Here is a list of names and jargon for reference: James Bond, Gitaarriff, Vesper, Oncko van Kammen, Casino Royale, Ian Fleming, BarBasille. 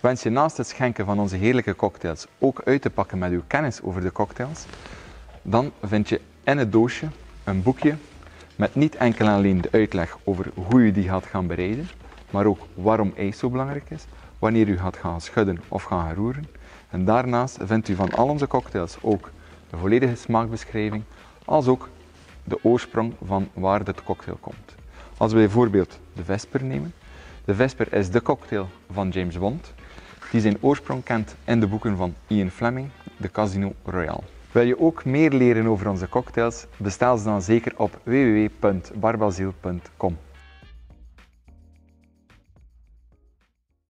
Wens je naast het schenken van onze heerlijke cocktails ook uit te pakken met uw kennis over de cocktails, dan vind je in het doosje een boekje met niet enkel en alleen de uitleg over hoe je die gaat gaan bereiden, maar ook waarom ijs zo belangrijk is, wanneer u gaat gaan schudden of gaan roeren. En daarnaast vindt u van al onze cocktails ook de volledige smaakbeschrijving, als ook de oorsprong van waar de cocktail komt. Als we bijvoorbeeld de Vesper nemen. De Vesper is de cocktail van James Bond, die zijn oorsprong kent in de boeken van Ian Fleming, de Casino Royale. Wil je ook meer leren over onze cocktails? Bestel ze dan zeker op www.barbasille.com.